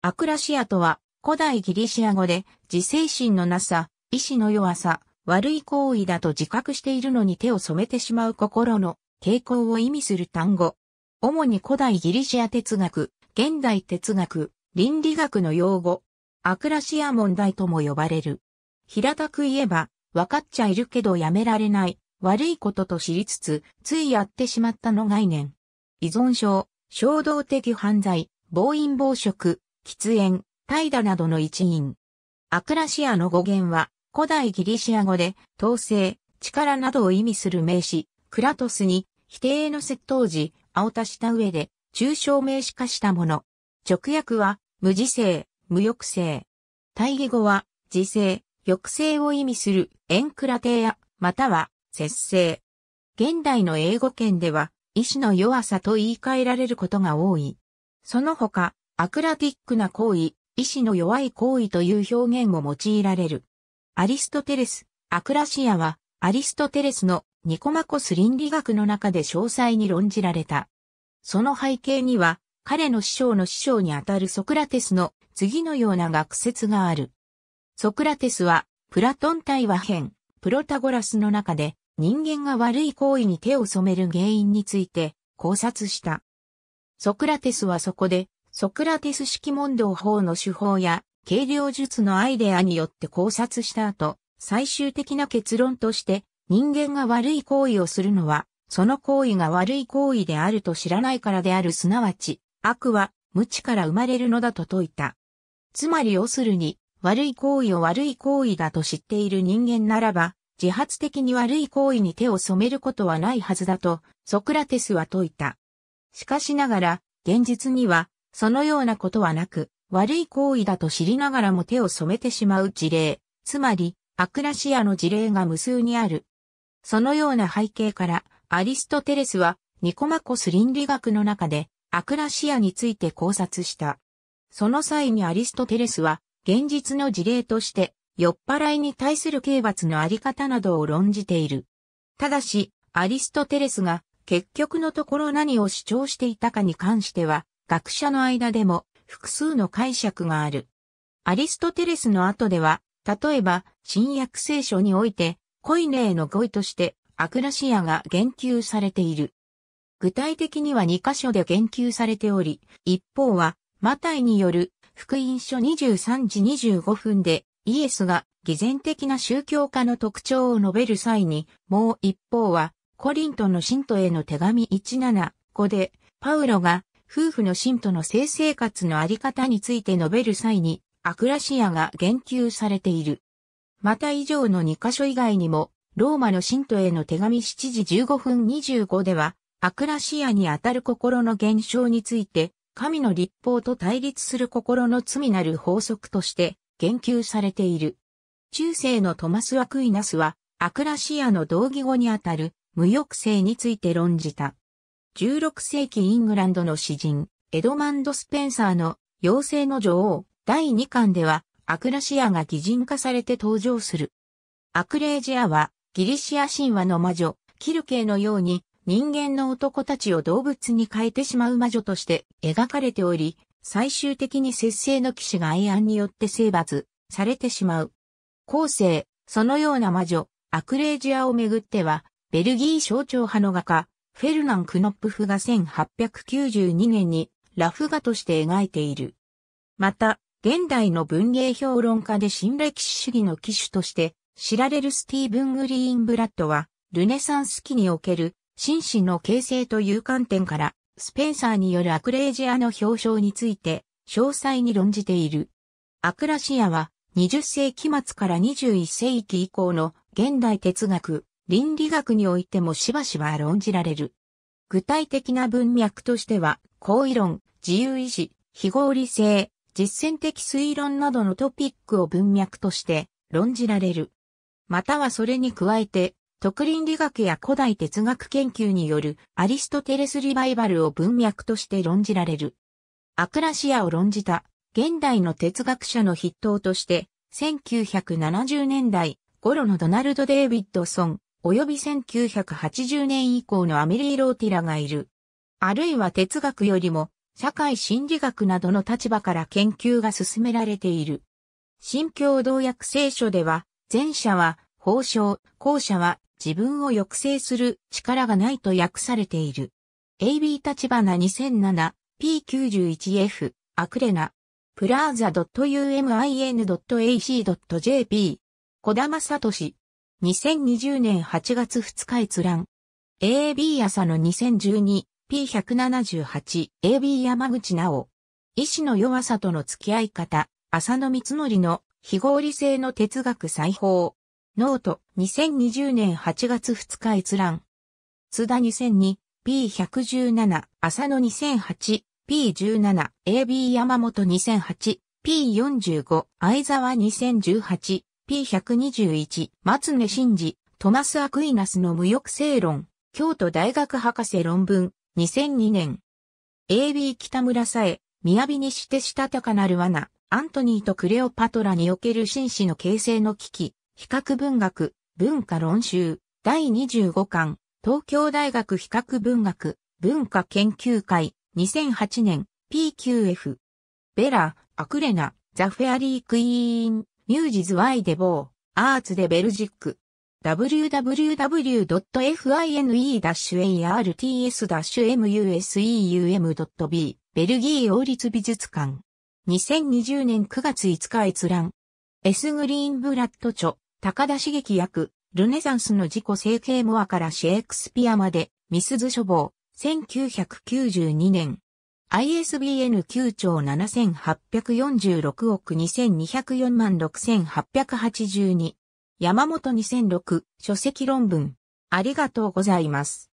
アクラシアとは、古代ギリシア語で、自制心のなさ、意志の弱さ、悪い行為だと自覚しているのに手を染めてしまう心の傾向を意味する単語。主に古代ギリシア哲学、現代哲学、倫理学の用語。アクラシア問題とも呼ばれる。平たく言えば、分かっちゃいるけどやめられない、悪いことと知りつつ、ついやってしまったの概念。依存症、衝動的犯罪、暴飲暴食、喫煙、怠惰などの一因。アクラシアの語源は、古代ギリシア語で、統制、力などを意味する名詞、クラトスに、否定の接頭辞、あを足した上で、抽象名詞化したもの。直訳は、無自制、無抑制。対義語は、自制、抑制を意味する、エンクラテイア、または、節制。現代の英語圏では、意志の弱さと言い換えられることが多い。その他、アクラティックな行為、意志の弱い行為という表現も用いられる。アリストテレス、アクラシアは、アリストテレスのニコマコス倫理学の中で詳細に論じられた。その背景には、彼の師匠の師匠にあたるソクラテスの次のような学説がある。ソクラテスは、プラトン対話編、プロタゴラスの中で、人間が悪い行為に手を染める原因について考察した。ソクラテスはそこで、ソクラテス式問答法の手法や計量術のアイデアによって考察した後、最終的な結論として人間が悪い行為をするのは、その行為が悪い行為であると知らないからであるすなわち、悪は無知から生まれるのだと説いた。つまり要するに、悪い行為を悪い行為だと知っている人間ならば、自発的に悪い行為に手を染めることはないはずだと、ソクラテスは説いた。しかしながら、現実には、そのようなことはなく、悪い行為だと知りながらも手を染めてしまう事例、つまり、アクラシアの事例が無数にある。そのような背景から、アリストテレスは、ニコマコス倫理学の中で、アクラシアについて考察した。その際にアリストテレスは、現実の事例として、酔っ払いに対する刑罰のあり方などを論じている。ただし、アリストテレスが、結局のところ何を主張していたかに関しては、学者の間でも複数の解釈がある。アリストテレスの後では、例えば新約聖書において、コイネーの語彙としてアクラシアが言及されている。具体的には2箇所で言及されており、一方はマタイによる福音書23時25分でイエスが偽善的な宗教家の特徴を述べる際に、もう一方はコリントの信徒への手紙 1:7-5 でパウロが夫婦の信徒の性生活のあり方について述べる際に、アクラシアが言及されている。また以上の2箇所以外にも、ローマの信徒への手紙7時15分25では、アクラシアにあたる心の現象について、神の律法と対立する心の罪なる法則として言及されている。中世のトマス・アクイナスは、アクラシアの同義語にあたる無抑制について論じた。16世紀イングランドの詩人、エドマンド・スペンサーの妖精の女王第2巻では、アクラシアが擬人化されて登場する。アクレイジアは、ギリシア神話の魔女、キルケーのように、人間の男たちを動物に変えてしまう魔女として描かれており、最終的に節制の騎士が愛案によって征伐されてしまう。後世、そのような魔女、アクレイジアをめぐっては、ベルギー象徴派の画家、フェルナン・クノップフが1892年にラフ画として描いている。また、現代の文芸評論家で新歴史主義の旗手として知られるスティーブン・グリーンブラッドは、ルネサンス期における心身の形成という観点から、スペンサーによるアクレイジアの表彰について詳細に論じている。アクラシアは20世紀末から21世紀以降の現代哲学、倫理学においてもしばしば論じられる。具体的な文脈としては、行為論、自由意志、非合理性、実践的推論などのトピックを文脈として論じられる。またはそれに加えて、特倫理学や古代哲学研究によるアリストテレスリバイバルを文脈として論じられる。アクラシアを論じた現代の哲学者の筆頭として、1970年代頃のドナルド・デイビッドソン、および1980年以降のアメリー・ローティラがいる。あるいは哲学よりも社会心理学などの立場から研究が進められている。新共同訳聖書では、前者は報奨、後者は自分を抑制する力がないと訳されている。AB 立花2007、P91F、アクレナ、プラーザ .umin.ac.jp、小田正俊、2020年8月2日閲覧。AB 朝の2012、P178、AB 山口直。意志の弱さとの付き合い方、浅野光則の非合理性の哲学再訪。ノート、2020年8月2日閲覧。津田2002、P117、浅野2008、P17、AB 山本2008、P45、相沢2018、P121、松根真治、トマス・アクイナスの無抑制論、京都大学博士論文、2002年。AB 北村さえ、雅にしてしたたかなる罠、アントニーとクレオパトラにおける紳士の形成の危機、比較文学、文化論集、第25巻、東京大学比較文学、文化研究会、2008年、PQF。ベラ、アクレナ、ザ・フェアリー・クイーン。ミュージズ・ワイ・デ・ボー、アーツ・デ・ベルジック。www.fine-arts-museum.b ベルギー王立美術館。2020年9月5日閲覧。S グリーンブラッド著、高田茂樹訳、ルネサンスの自己成形モアからシェイクスピアまで、みすゞ書房、1992年。ISBN 9784622046882。山本2006、書籍論文。ありがとうございます。